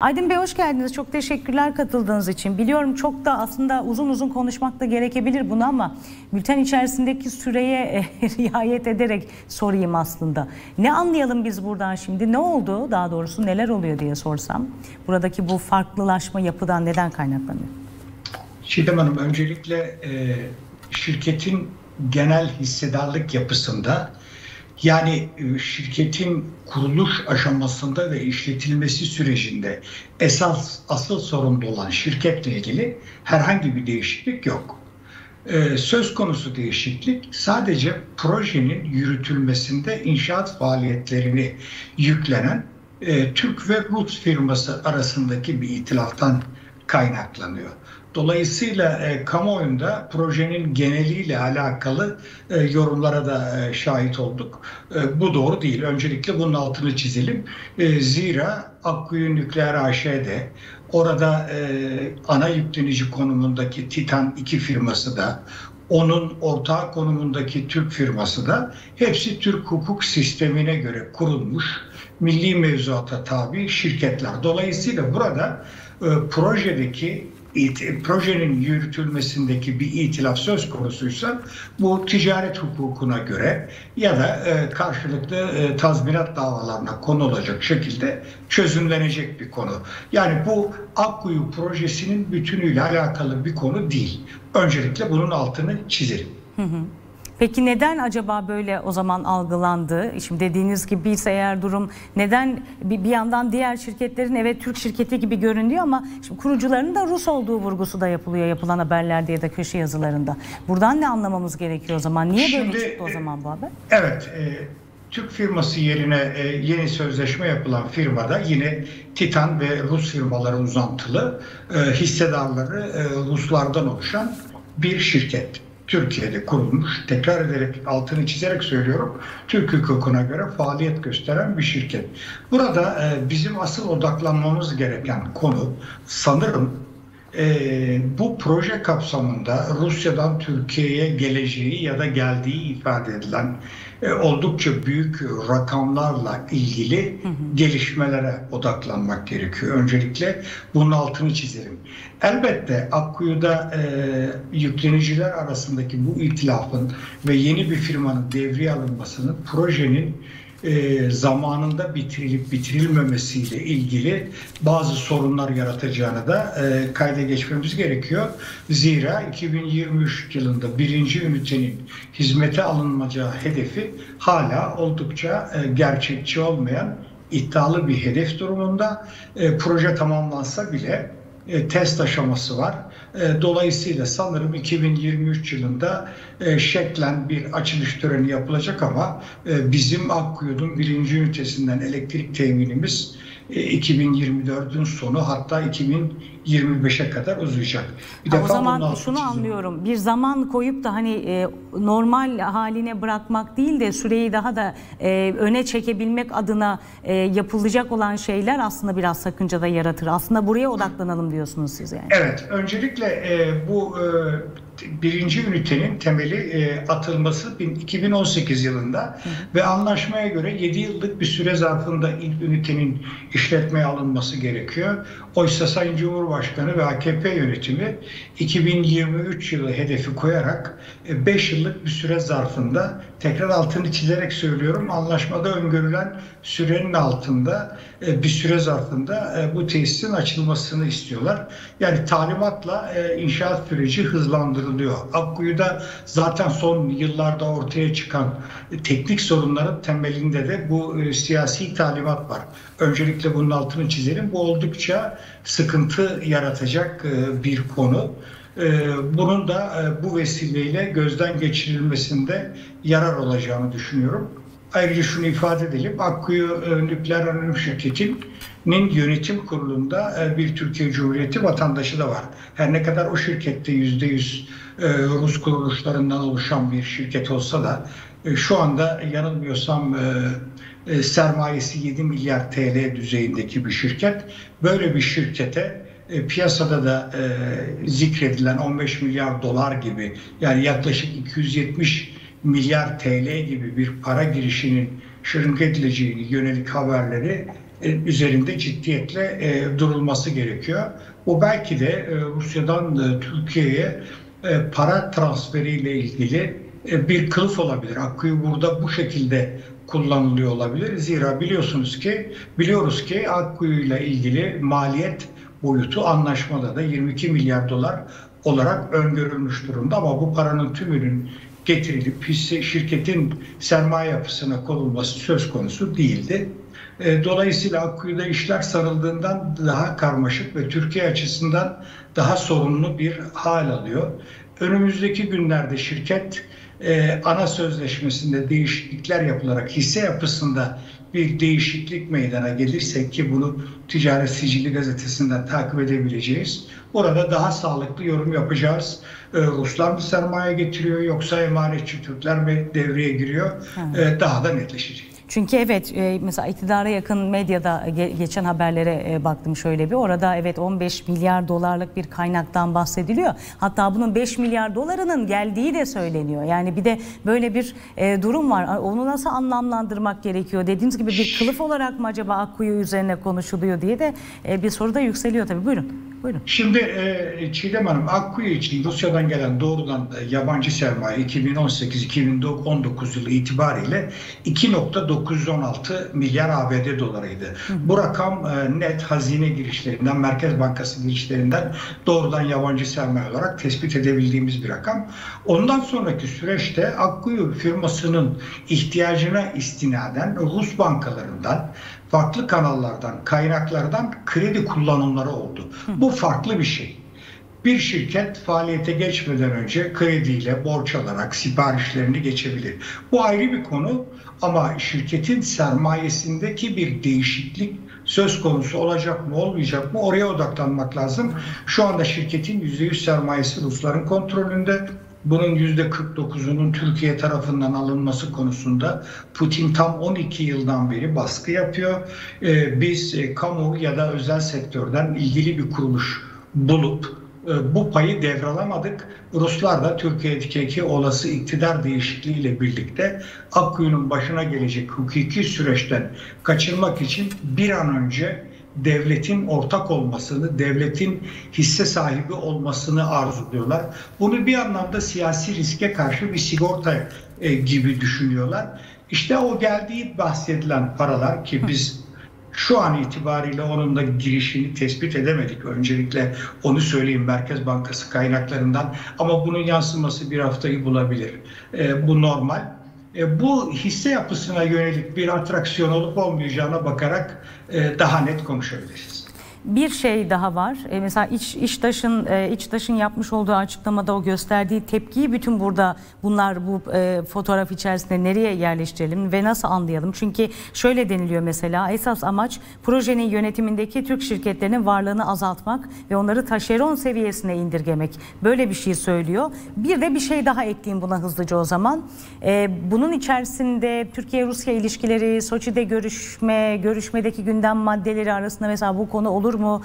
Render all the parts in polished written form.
Aydın Bey, hoş geldiniz. Çok teşekkürler katıldığınız için. Biliyorum çok da aslında uzun konuşmak da gerekebilir bunu ama bülten içerisindeki süreye riayet ederek sorayım aslında. Ne anlayalım biz buradan şimdi? Ne oldu? Daha doğrusu neler oluyor diye sorsam. Buradaki bu farklılaşma yapıdan neden kaynaklanıyor? Çiğdem Hanım, öncelikle şirketin genel hissedarlık yapısında, yani şirketin kuruluş aşamasında ve işletilmesi sürecinde asıl sorumlu olan şirketle ilgili herhangi bir değişiklik yok. Söz konusu değişiklik sadece projenin yürütülmesinde inşaat faaliyetlerini yüklenen Türk ve Rus firması arasındaki bir itilaftan kaynaklanıyor. Dolayısıyla kamuoyunda projenin geneliyle alakalı yorumlara da şahit olduk. Bu doğru değil. Öncelikle bunun altını çizelim. Zira Akkuyu Nükleer AŞ'de, orada ana yüklenici konumundaki Titan 2 firması da, onun ortağı konumundaki Türk firması da, hepsi Türk hukuk sistemine göre kurulmuş, milli mevzuata tabi şirketler. Dolayısıyla burada projenin yürütülmesindeki bir itilaf söz konusuysa bu ticaret hukukuna göre ya da karşılıklı tazminat davalarına konu olacak şekilde çözümlenecek bir konu. Yani bu Akkuyu projesinin bütünüyle alakalı bir konu değil. Öncelikle bunun altını çizelim. Peki neden acaba böyle o zaman algılandı? Şimdi dediğiniz gibi ise eğer durum, neden bir yandan diğer şirketlerin evet Türk şirketi gibi görünüyor ama şimdi kurucularının da Rus olduğu vurgusu da yapılıyor yapılan haberlerde ya da köşe yazılarında. Buradan ne anlamamız gerekiyor o zaman? Niye böyle çıktı o zaman bu haber? Evet, Türk firması yerine yeni sözleşme yapılan firmada yine Titan ve Rus firmaların uzantılı hissedarları Ruslardan oluşan bir şirket. Türkiye'de kurulmuş, tekrar ederek altını çizerek söylüyorum, Türk hukukuna göre faaliyet gösteren bir şirket. Burada bizim asıl odaklanmamız gereken konu sanırım bu proje kapsamında Rusya'dan Türkiye'ye geleceği ya da geldiği ifade edilen oldukça büyük rakamlarla ilgili gelişmelere odaklanmak gerekiyor. Öncelikle bunun altını çizelim. Elbette Akkuyu'da yükleniciler arasındaki bu itilafın ve yeni bir firmanın devreye alınmasının projenin zamanında bitirilip bitirilmemesiyle ilgili bazı sorunlar yaratacağını da kayda geçmemiz gerekiyor. Zira 2023 yılında birinci ünitenin hizmete alınacağı hedefi hala oldukça gerçekçi olmayan iddialı bir hedef durumunda. Proje tamamlansa bile test aşaması var. Dolayısıyla sanırım 2023 yılında şeklen bir açılış töreni yapılacak ama bizim Akkuyu'nun birinci ünitesinden elektrik teminimiz 2024'ün sonu, hatta 2025'e kadar uzayacak. O zaman şunu anlıyorum. Bir zaman koyup da hani normal haline bırakmak değil de süreyi daha da öne çekebilmek adına yapılacak olan şeyler aslında biraz sakınca da yaratır. Aslında buraya odaklanalım diyorsunuz siz yani. Evet. Öncelikle bu birinci ünitenin temeli atılması 2018 yılında ve anlaşmaya göre 7 yıllık bir süre zarfında ilk ünitenin işletmeye alınması gerekiyor. Oysa Sayın Cumhurbaşkanı ve AKP yönetimi 2023 yılı hedefi koyarak 5 yıllık bir süre zarfında, tekrar altını çizerek söylüyorum, anlaşmada öngörülen sürenin altında bir süre zarfında bu tesisin açılmasını istiyorlar. Yani talimatla inşaat süreci hızlandırılıyor. Akkuyu'da zaten son yıllarda ortaya çıkan teknik sorunların temelinde de bu siyasi talimat var. Öncelikle bunun altını çizelim. Bu oldukça sıkıntı yaratacak bir konu. Bunun da bu vesileyle gözden geçirilmesinde yarar olacağını düşünüyorum. Ayrıca şunu ifade edelim. Akkuyu Nükleer Anonim Şirketi'nin yönetim kurulunda bir Türkiye Cumhuriyeti vatandaşı da var. Her ne kadar o şirkette %100 Rus kuruluşlarından oluşan bir şirket olsa da şu anda yanılmıyorsam sermayesi 7 milyar TL düzeyindeki bir şirket. Böyle bir şirkete piyasada da zikredilen 15 milyar dolar gibi, yani yaklaşık 270 milyar TL gibi bir para girişinin şırınga edileceğini yönelik haberleri üzerinde ciddiyetle durulması gerekiyor. O belki de Rusya'dan Türkiye'ye para transferiyle ilgili bir kılıf olabilir. Hakkı burada bu şekilde kullanılıyor olabilir. Zira biliyoruz ki Akkuyu'yla ilgili maliyet boyutu anlaşmada da 22 milyar dolar olarak öngörülmüş durumda, ama bu paranın tümünün getirilip şirketin sermaye yapısına konulması söz konusu değildi. Dolayısıyla Akkuyu'da işler sarıldığından daha karmaşık ve Türkiye açısından daha sorunlu bir hal alıyor. Önümüzdeki günlerde şirket ana sözleşmesinde değişiklikler yapılarak hisse yapısında bir değişiklik meydana gelirse, ki bunu Ticaret Sicili gazetesinden takip edebileceğiz, orada daha sağlıklı yorum yapacağız. Ruslar mı sermaye getiriyor, yoksa emanetçi Türkler mi devreye giriyor, daha da netleşecek. Çünkü evet, mesela iktidara yakın medyada geçen haberlere baktım şöyle bir. Orada evet 15 milyar dolarlık bir kaynaktan bahsediliyor. Hatta bunun 5 milyar dolarının geldiği de söyleniyor. Yani bir de böyle bir durum var. Onu nasıl anlamlandırmak gerekiyor? Dediğiniz gibi bir kılıf olarak mı acaba Akkuyu üzerine konuşuluyor diye de bir soru da yükseliyor tabii. Buyurun. Şimdi Çiğdem Hanım, Akkuyu için Rusya'dan gelen doğrudan yabancı sermaye 2018-2019 yılı itibariyle 2,916 milyar ABD dolarıydı. Bu rakam net hazine girişlerinden, Merkez Bankası girişlerinden doğrudan yabancı sermaye olarak tespit edebildiğimiz bir rakam. Ondan sonraki süreçte Akkuyu firmasının ihtiyacına istinaden Rus bankalarından, farklı kanallardan, kaynaklardan kredi kullanımları oldu. Bu farklı bir şey. Bir şirket faaliyete geçmeden önce krediyle, borç alarak siparişlerini geçebilir. Bu ayrı bir konu, ama şirketin sermayesindeki bir değişiklik söz konusu olacak mı, olmayacak mı, oraya odaklanmak lazım. Şu anda şirketin %100 sermayesi Rusların kontrolünde. Bunun %49'unun Türkiye tarafından alınması konusunda Putin tam 12 yıldan beri baskı yapıyor. Biz kamu ya da özel sektörden ilgili bir kuruluş bulup bu payı devralamadık. Ruslar da Türkiye'deki olası iktidar değişikliğiyle birlikte Akkuyu'nun başına gelecek hukuki süreçten kaçınmak için bir an önce devletin ortak olmasını, devletin hisse sahibi olmasını arzuluyorlar. Bunu bir anlamda siyasi riske karşı bir sigorta gibi düşünüyorlar. İşte o geldiği bahsedilen paralar, ki biz şu an itibariyle onun da girişini tespit edemedik. Öncelikle onu söyleyeyim, Merkez Bankası kaynaklarından, ama bunun yansıması bir haftayı bulabilir. Bu normal. Bu hisse yapısına yönelik bir atraksiyon olup olmayacağına bakarak daha net konuşabiliriz. Bir şey daha var. Mesela İçtaş'ın yapmış olduğu açıklamada o gösterdiği tepkiyi bütün burada bu fotoğraf içerisinde nereye yerleştirelim ve nasıl anlayalım? Çünkü şöyle deniliyor mesela, esas amaç projenin yönetimindeki Türk şirketlerinin varlığını azaltmak ve onları taşeron seviyesine indirgemek. Böyle bir şey söylüyor. Bir de bir şey daha ekleyeyim buna hızlıca o zaman. Bunun içerisinde Türkiye-Rusya ilişkileri, Soçi'de görüşmedeki gündem maddeleri arasında mesela bu konu olur mu?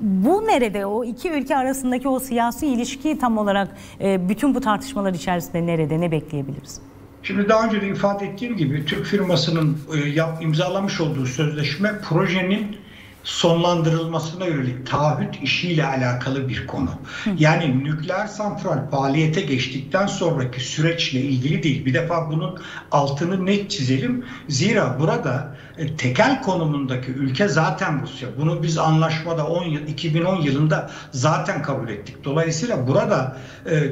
Bu nerede? O iki ülke arasındaki o siyasi ilişkiyi tam olarak bütün bu tartışmalar içerisinde nerede? Ne bekleyebiliriz? Şimdi daha önce de ifade ettiğim gibi Türk firmasının imzalamış olduğu sözleşme projenin sonlandırılmasına yönelik taahhüt işiyle alakalı bir konu. Yani nükleer santral faaliyete geçtikten sonraki süreçle ilgili değil. Bir defa bunun altını net çizelim. Zira burada tekel konumundaki ülke zaten Rusya. Bunu biz anlaşmada 2010 yılında zaten kabul ettik. Dolayısıyla burada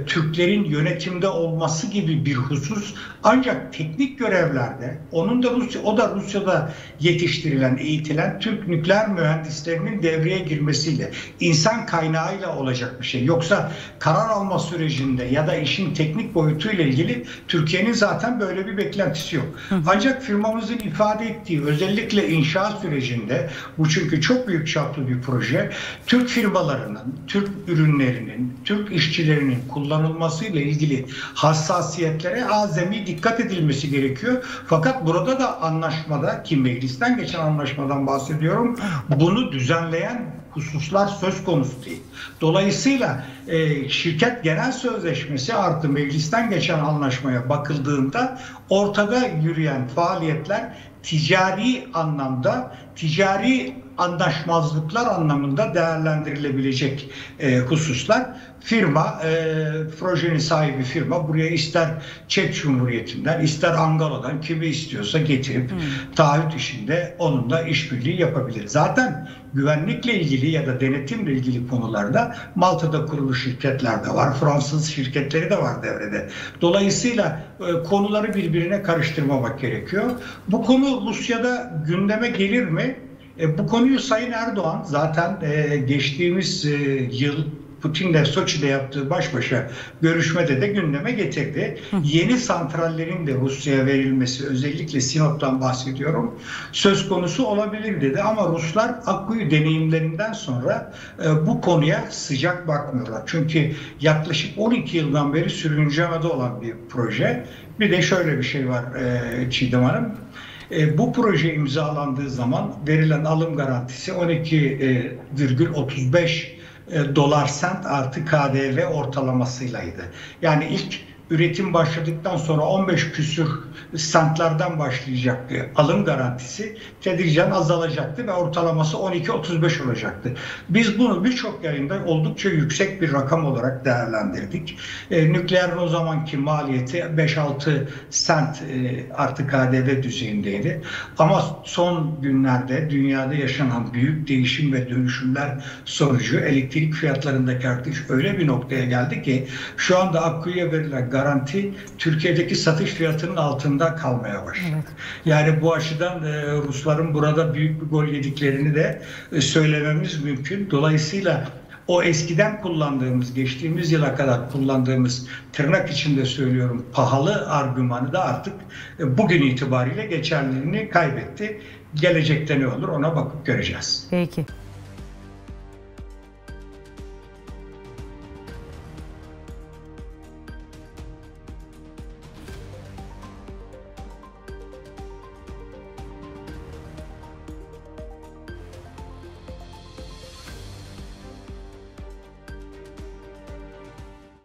Türklerin yönetimde olması gibi bir husus, ancak teknik görevlerde o da Rusya'da yetiştirilen, eğitilen Türk nükleer mühendislerinin devreye girmesiyle, insan kaynağıyla olacak bir şey. Yoksa karar alma sürecinde ya da işin teknik boyutuyla ilgili Türkiye'nin zaten böyle bir beklentisi yok. Ancak firmamızın ifade ettiği, özellikle inşaat sürecinde, bu çünkü çok büyük çaplı bir proje, Türk firmalarının, Türk ürünlerinin, Türk işçilerinin kullanılmasıyla ilgili hassasiyetlere azami dikkat edilmesi gerekiyor. Fakat burada da anlaşmada, ki meclisten geçen anlaşmadan bahsediyorum, bunu düzenleyen hususlar söz konusu değil. Dolayısıyla şirket genel sözleşmesi artı meclisten geçen anlaşmaya bakıldığında ortada yürüyen faaliyetler ticari anlamda, ticari anlaşmazlıklar anlamında değerlendirilebilecek hususlar. Firma, projenin sahibi firma buraya ister Çek Cumhuriyeti'nden, ister Angola'dan kimi istiyorsa getirip taahhüt işinde onunla işbirliği yapabilir. Zaten güvenlikle ilgili ya da denetimle ilgili konularda Malta'da kurulu şirketler de var, Fransız şirketleri de var devrede. Dolayısıyla konuları birbirine karıştırmamak gerekiyor. Bu konu Rusya'da gündeme gelir mi? Bu konuyu Sayın Erdoğan zaten geçtiğimiz yıl Putin'le Soçi'de yaptığı baş başa görüşmede de gündeme getirdi. Yeni santrallerin de Rusya'ya verilmesi, özellikle Sinop'tan bahsediyorum, söz konusu olabilir dedi. Ama Ruslar Akkuyu deneyimlerinden sonra bu konuya sıcak bakmıyorlar. Çünkü yaklaşık 12 yıldan beri sürüncemede olan bir proje. Bir de şöyle bir şey var Çiğdem Hanım. Bu proje imzalandığı zaman verilen alım garantisi 12,35 dolar sent artı KDV ortalamasıylaydı. Yani ilk üretim başladıktan sonra 15 küsür sentlerden başlayacaktı. Alım garantisi tedricen azalacaktı ve ortalaması 12,35 olacaktı. Biz bunu birçok yayında oldukça yüksek bir rakam olarak değerlendirdik. Nükleerin o zamanki maliyeti 5-6 sent artı KDV düzeyindeydi. Ama son günlerde dünyada yaşanan büyük değişim ve dönüşümler sonucu elektrik fiyatlarındaki artış öyle bir noktaya geldi ki şu anda Akkuyu'ya verilen garanti Türkiye'deki satış fiyatının altında kalmaya başladı. Evet. Yani bu açıdan Rusların burada büyük bir gol yediklerini de söylememiz mümkün. Dolayısıyla o eskiden kullandığımız, geçtiğimiz yıla kadar kullandığımız, tırnak içinde söylüyorum, pahalı argümanı da artık bugün itibariyle geçerliliğini kaybetti. Gelecekte ne olur ona bakıp göreceğiz. Peki.